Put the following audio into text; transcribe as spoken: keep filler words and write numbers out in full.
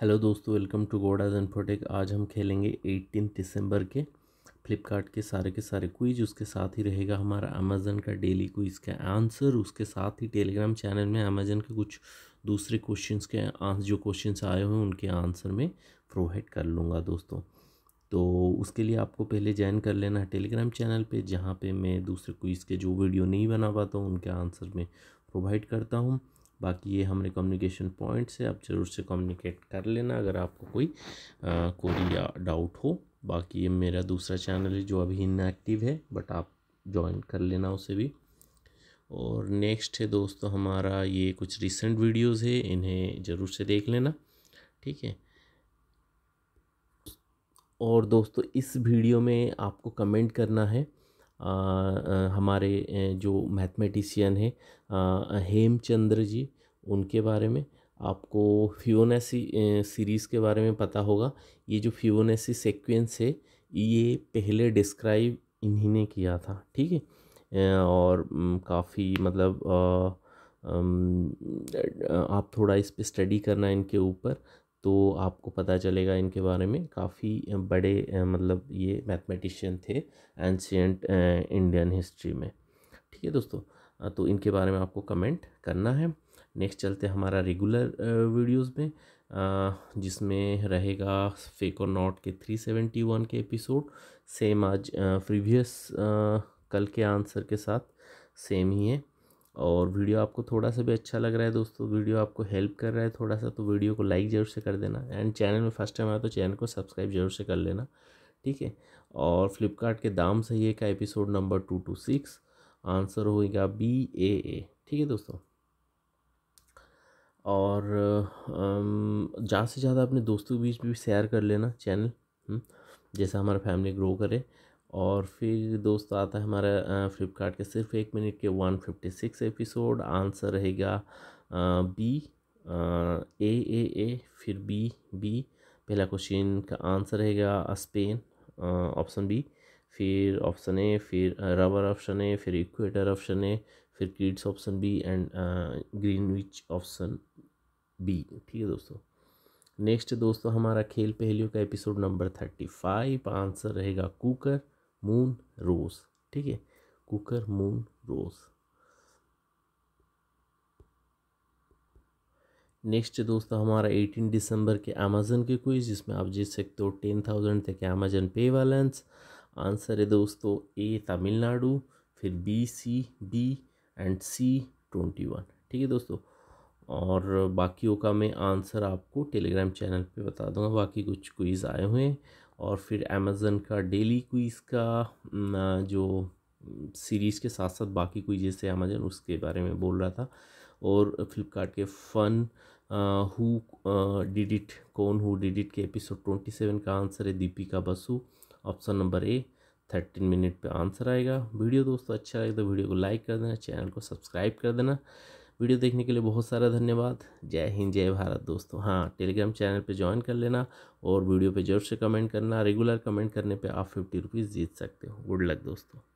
Hello दोस्तों, welcome to गोडाज infotech. आज हम खेलेंगे अठारह दिसंबर के फ्लिपकार्ट के सारे के सारे क्विज। उसके साथ ही रहेगा हमारा अमेज़न का डेली क्विज का आंसर। उसके साथ ही टेलीग्राम चैनल में अमेज़न के कुछ दूसरे क्वेश्चंस के आंसर जो क्वेश्चंस आए हुए हैं उनके आंसर में प्रोवाइड कर लूँगा दोस्तों। तो उसके लिए आपको पहले ज्वाइन कर लेना है टेलीग्राम चैनल पर, जहाँ पर मैं दूसरे क्विज़ के जो वीडियो नहीं बना पाता हूँ उनके आंसर में प्रोवाइड करता हूँ। बाकी ये हमारे कम्युनिकेशन पॉइंट्स है, आप ज़रूर से कम्युनिकेट कर लेना अगर आपको कोई क्वेरी या डाउट हो। बाकी ये मेरा दूसरा चैनल है जो अभी इनएक्टिव है, बट आप ज्वाइन कर लेना उसे भी। और नेक्स्ट है दोस्तों हमारा ये कुछ रिसेंट वीडियोस है, इन्हें ज़रूर से देख लेना, ठीक है। और दोस्तों इस वीडियो में आपको कमेंट करना है आ, आ, हमारे जो मैथमेटिशियन है हेमचंद्र जी, उनके बारे में। आपको फिबोनाची सीरीज़ के बारे में पता होगा। ये जो फिबोनाची सीक्वेंस है ये पहले डिस्क्राइब इन्हीं ने किया था, ठीक है। और काफ़ी मतलब आ, आप थोड़ा इस पे स्टडी करना इनके ऊपर, तो आपको पता चलेगा इनके बारे में। काफ़ी बड़े मतलब ये मैथमेटिशियन थे एंशिएंट इंडियन हिस्ट्री में, ठीक है दोस्तों। तो इनके बारे में आपको कमेंट करना है। नेक्स्ट चलते हमारा रेगुलर वीडियोस में, जिसमें रहेगा फेक और नॉट के तीन सौ इकहत्तर के एपिसोड। सेम आज प्रीवियस कल के आंसर के साथ सेम ही है। और वीडियो आपको थोड़ा सा भी अच्छा लग रहा है दोस्तों, वीडियो आपको हेल्प कर रहा है थोड़ा सा, तो वीडियो को लाइक ज़रूर से कर देना। एंड चैनल में फर्स्ट टाइम आया तो चैनल को सब्सक्राइब जरूर से कर लेना, ठीक है। और फ्लिपकार्ट के दाम सही है का episode number two two six, answer होगा बी ए ए, ठीक है दोस्तों। और ज़्यादा से ज़्यादा अपने दोस्तों के बीच भी शेयर कर लेना चैनल, जैसा हमारा फैमिली ग्रो करे। और फिर दोस्तों आता है हमारा फ्लिपकार्ट के सिर्फ एक मिनट के एक सौ छप्पन एपिसोड, आंसर रहेगा बी ए ए ए फिर बी बी। पहला क्वेश्चन का आंसर रहेगा स्पेन ऑप्शन बी, फिर ऑप्शन ए, फिर रबर ऑप्शन ए, फिर इक्वेटर ऑप्शन ए, फिर kids option B and Greenwich option B, ठीक है दोस्तों। नेक्स्ट दोस्तों हमारा खेल पहेलियों का episode number thirty five, answer रहेगा कुकर मून रोज़, ठीक है, कुकर मून रोज़। नेक्स्ट दोस्तों हमारा अठारह दिसंबर के अमेज़न के क्विज, जिसमें आप जीत सकते हो टेन थाउजेंड तक अमेज़न पे बैलेंस। आंसर है दोस्तों ए तमिलनाडु, फिर B C B and C twenty one, ठीक है दोस्तों। और बाकियों का मैं आंसर आपको टेलीग्राम चैनल पे बता दूंगा। बाकी कुछ क्विज़ आए हुए हैं। और फिर अमेज़न का डेली क्विज़ का जो सीरीज़ के साथ साथ बाकी क्विज़ से अमेज़न उसके बारे में बोल रहा था। और फ्लिपकार्ट के फ़न हु डिड इट कौन हु डिड इट के एपिसोड सत्ताईस का आंसर है Deepika Basu, option number A thirteen minute पे आंसर आएगा। वीडियो दोस्तों अच्छा लगे तो वीडियो को लाइक कर देना, चैनल को सब्सक्राइब कर देना। वीडियो देखने के लिए बहुत सारा धन्यवाद। जय हिंद, जय भारत दोस्तों। हाँ, टेलीग्राम चैनल पे ज्वाइन कर लेना और वीडियो पे जरूर से कमेंट करना। रेगुलर कमेंट करने पे आप फिफ्टी रुपीज़ जीत सकते हो। गुड लक दोस्तों।